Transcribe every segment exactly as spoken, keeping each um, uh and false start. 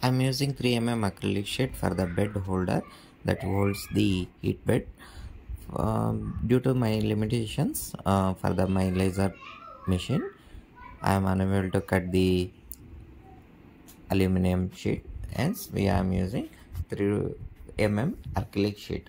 I'm using three millimeter acrylic sheet for the bed holder that holds the heat bed. Um, due to my limitations uh, for the my laser machine, I am unable to cut the aluminum sheet, hence we are using three millimeter acrylic sheet.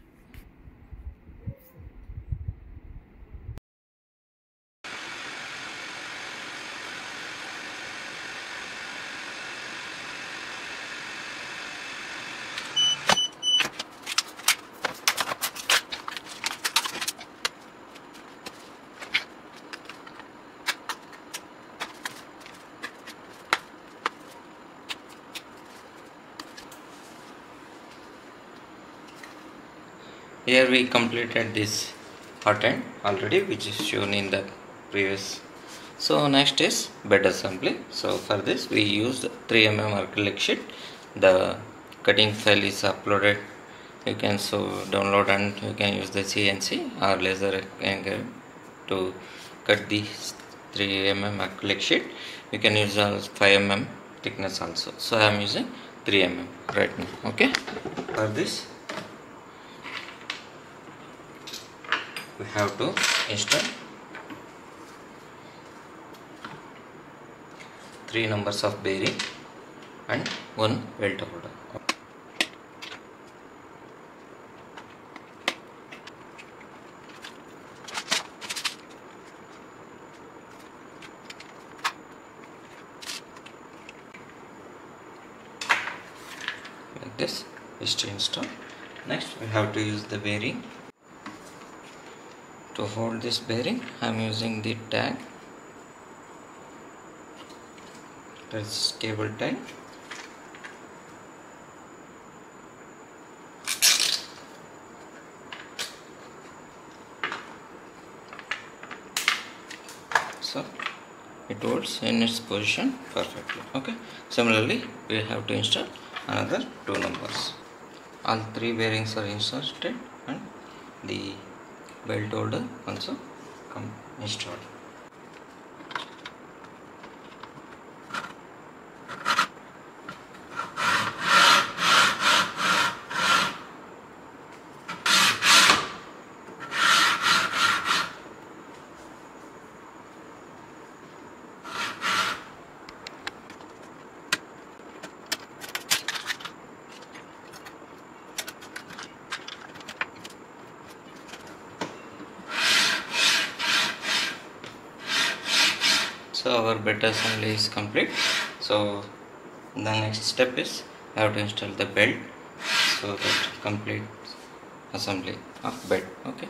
Here we completed this hot end already, which is shown in the previous. So next is bed assembly. So for this we used three millimeter acrylic sheet. The cutting file is uploaded. You can so download and you can use the C N C or laser engraver to cut these three millimeter acrylic sheet. You can use a five millimeter thickness also. So I am using three millimeter right now. Okay. For this, we have to install three numbers of bearing and one belt holder. Like this is to install. Next we have to use the bearing. To hold this bearing, I am using the tag, that's cable tag. So it holds in its position perfectly. Okay. Similarly, we have to install another two numbers. All three bearings are inserted and the belt holder also come installed. So our bed assembly is complete. So the next step is I have to install the belt, so that complete assembly of bed. Okay.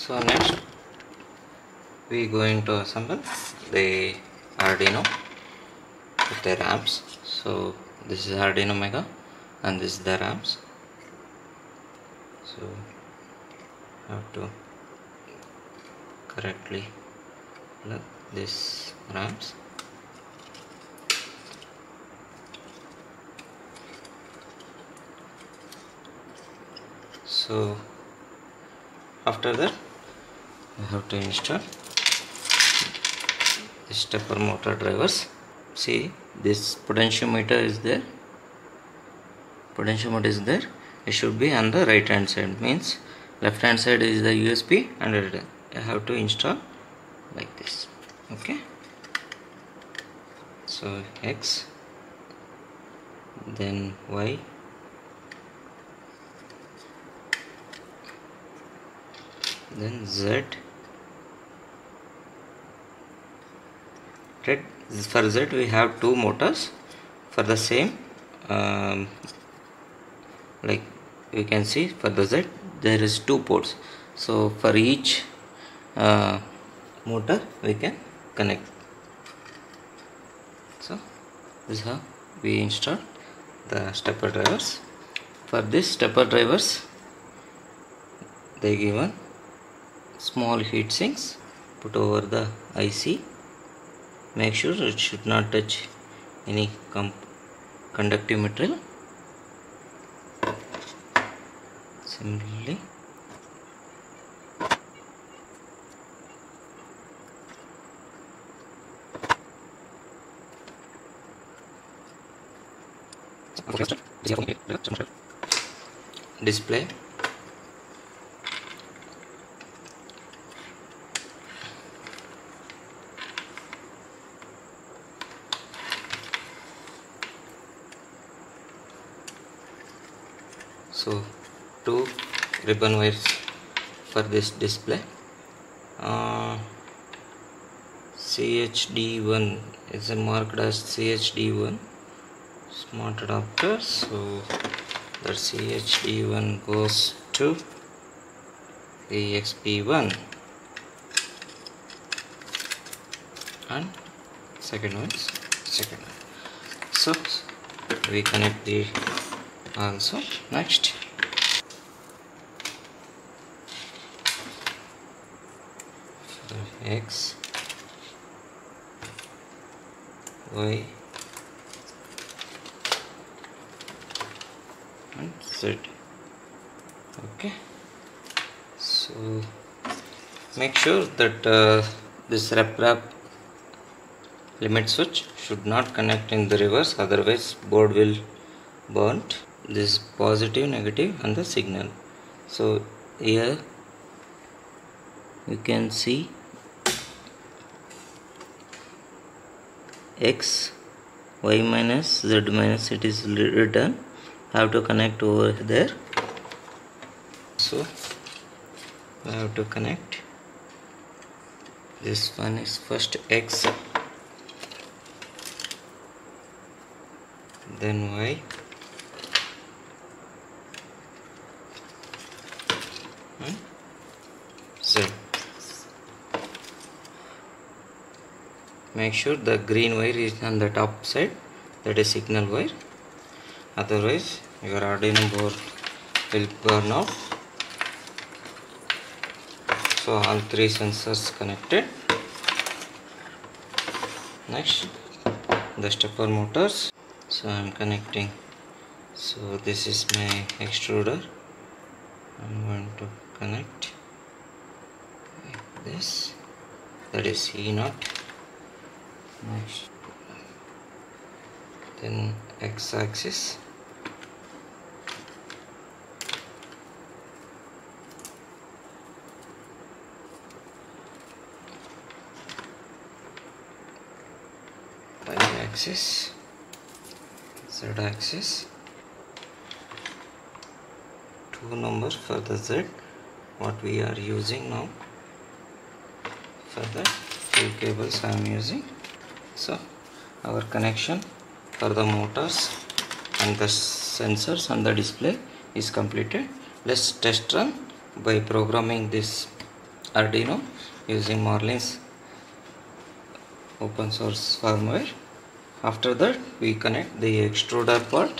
So next we going to assemble the Arduino with the RAMPS. So this is Arduino Mega and this is the RAMPS. So have to correctly plug this RAMPS. So after that, we have to install the stepper motor drivers. See, this potentiometer is there. Potentiometer is there. It should be on the right hand side. Means left hand side is the U S B, and right, I have to install like this. Okay. So X, then Y, then Z. Right. For Z we have two motors for the same, um, like you can see for the Z there is two ports, so for each uh, motor we can connect. So this is how we install the stepper drivers. For this stepper drivers they given small heat sinks put over the I C. Make sure it should not touch any conductive material. Similarly, display. So two ribbon wires for this display. uh, C H D one is marked as C H D one smart adapter, so the C H D one goes to the X P one and second one is second one. So we connect the also next. So X, Y and Z. Okay, so make sure that uh, this wrap wrap limit switch should not connect in the reverse, otherwise board will burnt. This positive, negative and the signal. So here you can see X, Y minus, Z minus, it is written. Have to connect over there. So I have to connect. This one is first X, then Y, Z. Make sure the green wire is on the top side, that is signal wire, otherwise your Arduino board will burn out. So all three sensors connected. Next, the stepper motors. So I am connecting. So this is my extruder. I am going to connect like this, that is E zero. Next, then X axis, Y axis, Z axis, two numbers for the Z. What we are using now for the two cables I am using. So our connection for the motors and the sensors and the display is completed. Let's test run by programming this Arduino using Marlin's open source firmware. After that we connect the extruder part,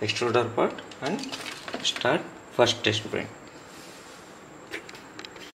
extruder part and start first test print.